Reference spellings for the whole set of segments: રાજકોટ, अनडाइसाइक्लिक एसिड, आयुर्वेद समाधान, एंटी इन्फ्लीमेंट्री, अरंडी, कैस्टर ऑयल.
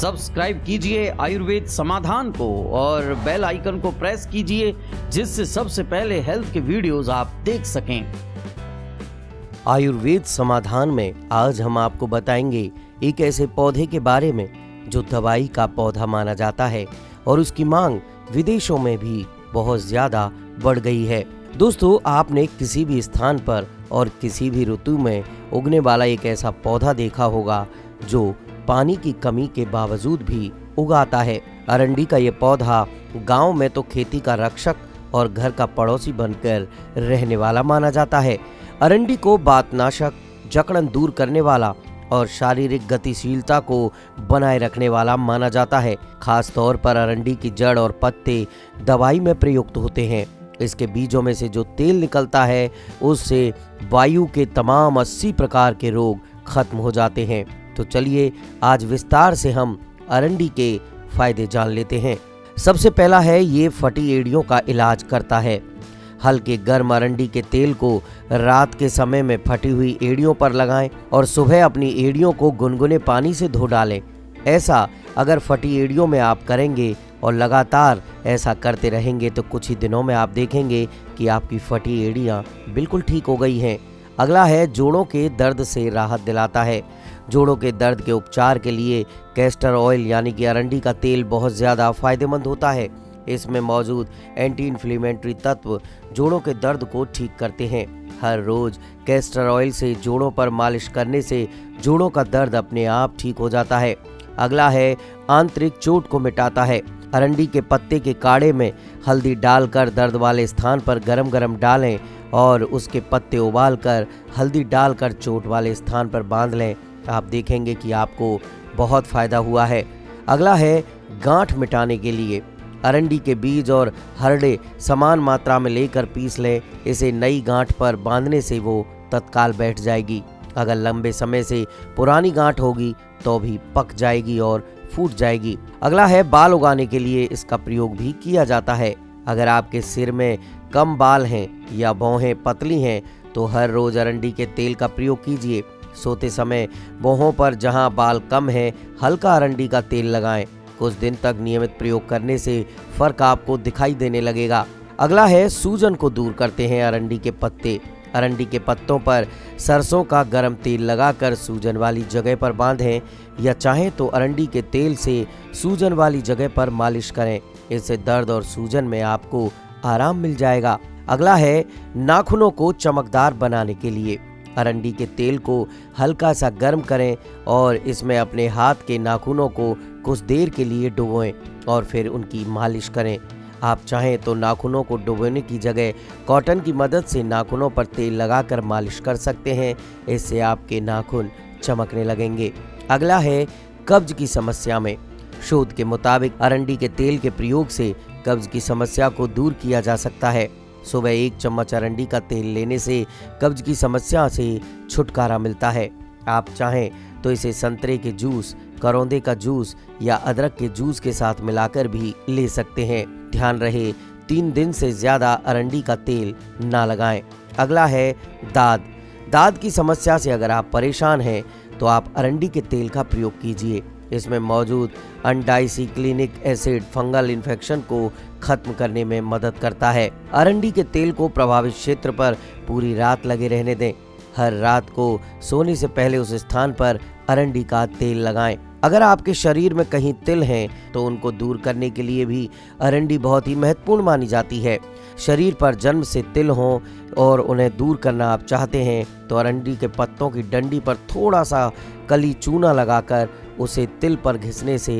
Subscribe कीजिए आयुर्वेद समाधान को और बेल आइकन को प्रेस कीजिए, जिससे सबसे पहले हेल्थ के वीडियोस आप देख सकें। आयुर्वेद समाधान में आज हम आपको बताएंगे एक ऐसे पौधे के बारे में जो दवाई का पौधा माना जाता है और उसकी मांग विदेशों में भी बहुत ज्यादा बढ़ गई है। दोस्तों, आपने किसी भी स्थान पर और किसी भी ऋतु में उगने वाला एक ऐसा पौधा देखा होगा जो पानी की कमी के बावजूद भी उगाता है। अरंडी का ये पौधा गांव में तो खेती का रक्षक और घर का पड़ोसी बनकर रहने वाला माना जाता है। अरंडी को बातनाशक, जकड़न दूर करने वाला और शारीरिक गतिशीलता को बनाए रखने वाला माना जाता है। खास तौर पर अरंडी की जड़ और पत्ते दवाई में प्रयुक्त होते हैं। इसके बीजों में से जो तेल निकलता है उससे वायु के तमाम 80 प्रकार के रोग खत्म हो जाते हैं। तो चलिए आज विस्तार से हम अरंडी के फायदे जान लेते हैं। सबसे पहला है, ये फटी एड़ियों का इलाज करता है। हल्के गर्म अरंडी के तेल को रात के समय में फटी हुई एड़ियों पर लगाएं और सुबह अपनी एड़ियों को गुनगुने पानी से धो डालें। ऐसा अगर फटी एड़ियों में आप करेंगे और लगातार ऐसा करते रहेंगे तो कुछ ही दिनों में आप देखेंगे कि आपकी फटी एड़ियाँ बिल्कुल ठीक हो गई हैं। अगला है, जोड़ों के दर्द से राहत दिलाता है। जोड़ों के दर्द के उपचार के लिए कैस्टर ऑयल यानी कि अरंडी का तेल बहुत ज़्यादा फायदेमंद होता है। इसमें मौजूद एंटी इन्फ्लीमेंट्री तत्व जोड़ों के दर्द को ठीक करते हैं। हर रोज कैस्टर ऑयल से जोड़ों पर मालिश करने से जोड़ों का दर्द अपने आप ठीक हो जाता है। अगला है, आंतरिक चोट को मिटाता है। अरंडी के पत्ते के काढ़े में हल्दी डालकर दर्द वाले स्थान पर गरम गरम डालें और उसके पत्ते उबालकर हल्दी डालकर चोट वाले स्थान पर बांध लें। आप देखेंगे कि आपको बहुत फ़ायदा हुआ है। अगला है, गांठ मिटाने के लिए अरंडी के बीज और हरड़े समान मात्रा में लेकर पीस लें। इसे नई गांठ पर बांधने से वो तत्काल बैठ जाएगी। अगर लंबे समय से पुरानी गांठ होगी तो भी पक जाएगी और फूट जाएगी। अगला है, बाल उगाने के लिए इसका प्रयोग भी किया जाता है। अगर आपके सिर में कम बाल हैं या भौहें पतली हैं तो हर रोज अरंडी के तेल का प्रयोग कीजिए। सोते समय भौहों पर जहां बाल कम हैं हल्का अरंडी का तेल लगाएं। कुछ दिन तक नियमित प्रयोग करने से फर्क आपको दिखाई देने लगेगा। अगला है, सूजन को दूर करते हैं अरंडी के पत्ते। अरंडी के पत्तों पर सरसों का गर्म तेल लगाकर सूजन वाली जगह पर बांधें या चाहें तो अरंडी के तेल से सूजन वाली जगह पर मालिश करें। इससे दर्द और सूजन में आपको आराम मिल जाएगा। अगला है, नाखूनों को चमकदार बनाने के लिए अरंडी के तेल को हल्का सा गर्म करें और इसमें अपने हाथ के नाखूनों को कुछ देर के लिए डुबोएं और फिर उनकी मालिश करें। आप चाहें तो नाखूनों को डुबोने की जगह कॉटन की मदद से नाखूनों पर तेल लगाकर मालिश कर सकते हैं। इससे आपके नाखून चमकने लगेंगे। अगला है, कब्ज की समस्या में। शोध के मुताबिक अरंडी के तेल के प्रयोग से कब्ज की समस्या को दूर किया जा सकता है। सुबह 1 चम्मच अरंडी का तेल लेने से कब्ज की समस्या से छुटकारा मिलता है। आप चाहें तो इसे संतरे के जूस, करौंदे का जूस या अदरक के जूस के साथ मिलाकर भी ले सकते हैं। ध्यान रहे, 3 दिन से ज़्यादा अरंडी का तेल ना लगाएं। अगला है, दाद। दाद की समस्या से अगर आप परेशान हैं तो आप अरंडी के तेल का प्रयोग कीजिए। इसमें मौजूद अनडाइसाइक्लिक एसिड फंगल इन्फेक्शन को खत्म करने में मदद करता है। अरंडी के तेल को प्रभावित क्षेत्र पर पूरी रात लगे रहने दें। हर रात को सोने से पहले उस स्थान पर अरंडी का तेल लगाएं। अगर आपके शरीर में कहीं तिल हैं तो उनको दूर करने के लिए भी अरंडी बहुत ही महत्वपूर्ण मानी जाती है। शरीर पर जन्म से तिल हों और उन्हें दूर करना आप चाहते हैं तो अरंडी के पत्तों की डंडी पर थोड़ा सा कली चूना लगाकर उसे तिल पर घिसने से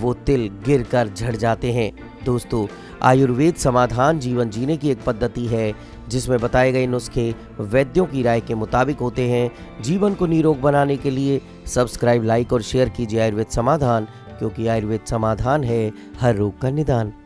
वो तिल गिरकर झड़ जाते हैं। दोस्तों, आयुर्वेद समाधान जीवन जीने की एक पद्धति है जिसमें बताए गए नुस्खे वैद्यों की राय के मुताबिक होते हैं। जीवन को निरोग बनाने के लिए सब्सक्राइब, लाइक और शेयर कीजिए आयुर्वेद समाधान, क्योंकि आयुर्वेद समाधान है हर रोग का निदान।